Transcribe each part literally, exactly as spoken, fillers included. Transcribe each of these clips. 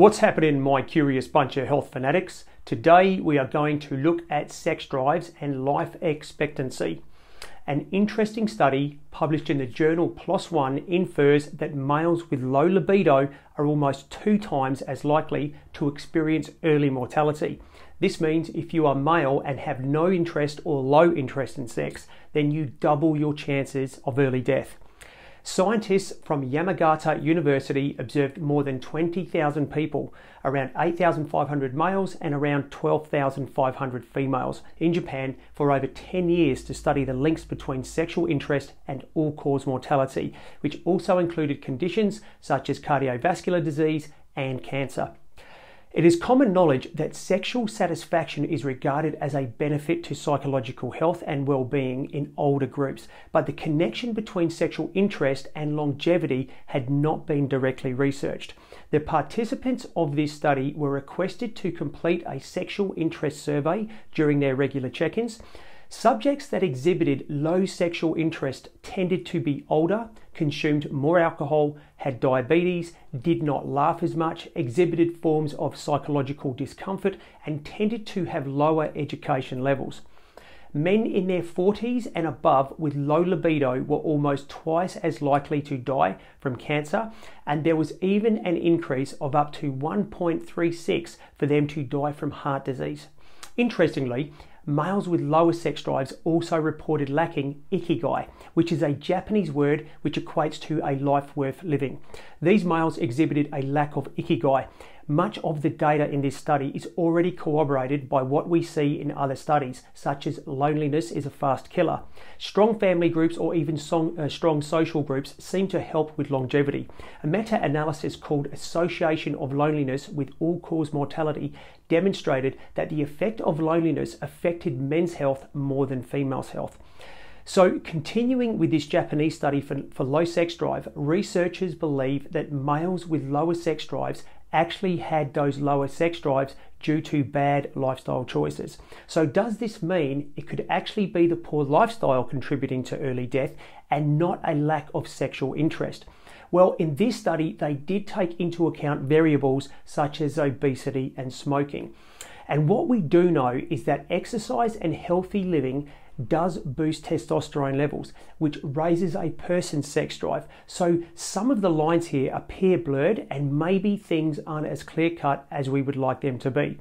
What's happening, my curious bunch of health fanatics? Today we are going to look at sex drives and life expectancy. An interesting study published in the journal PLOS One infers that males with low libido are almost two times as likely to experience early mortality. This means if you are male and have no interest or low interest in sex, then you double your chances of early death. Scientists from Yamagata University observed more than twenty thousand people, around eight thousand five hundred males and around twelve thousand five hundred females, in Japan for over ten years to study the links between sexual interest and all-cause mortality, which also included conditions such as cardiovascular disease and cancer. It is common knowledge that sexual satisfaction is regarded as a benefit to psychological health and well-being in older groups, but the connection between sexual interest and longevity had not been directly researched. The participants of this study were requested to complete a sexual interest survey during their regular check-ins. Subjects that exhibited low sexual interest tended to be older, consumed more alcohol, had diabetes, did not laugh as much, exhibited forms of psychological discomfort, and tended to have lower education levels. Men in their forties and above with low libido were almost twice as likely to die from cancer, and there was even an increase of up to one point three six for them to die from heart disease. Interestingly, males with lower sex drives also reported lacking ikigai, which is a Japanese word which equates to a life worth living. These males exhibited a lack of ikigai. Much of the data in this study is already corroborated by what we see in other studies, such as loneliness is a fast killer. Strong family groups or even strong social groups seem to help with longevity. A meta-analysis called Association of Loneliness with all-cause mortality demonstrated that the effect of loneliness affected men's health more than females' health. So continuing with this Japanese study for, for low sex drive, researchers believe that males with lower sex drives actually had those lower sex drives due to bad lifestyle choices. So does this mean it could actually be the poor lifestyle contributing to early death and not a lack of sexual interest? Well, in this study, they did take into account variables such as obesity and smoking. And what we do know is that exercise and healthy living does boost testosterone levels, which raises a person's sex drive. So some of the lines here appear blurred and maybe things aren't as clear-cut as we would like them to be.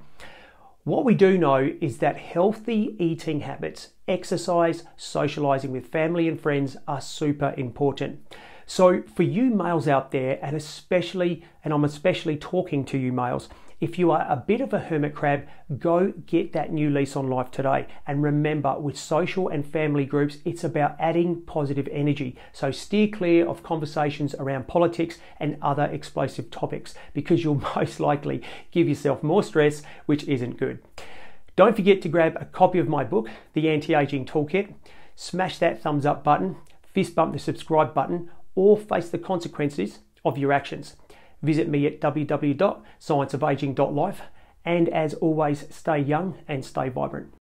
What we do know is that healthy eating habits, exercise, socializing with family and friends are super important. So for you males out there, and especially, and I'm especially talking to you males, if you are a bit of a hermit crab, go get that new lease on life today. And remember, with social and family groups, it's about adding positive energy. So steer clear of conversations around politics and other explosive topics, because you'll most likely give yourself more stress, which isn't good. Don't forget to grab a copy of my book, The Anti-Aging Toolkit. Smash that thumbs up button, fist bump the subscribe button, or face the consequences of your actions. Visit me at w w w dot science of aging dot life, and as always, stay young and stay vibrant.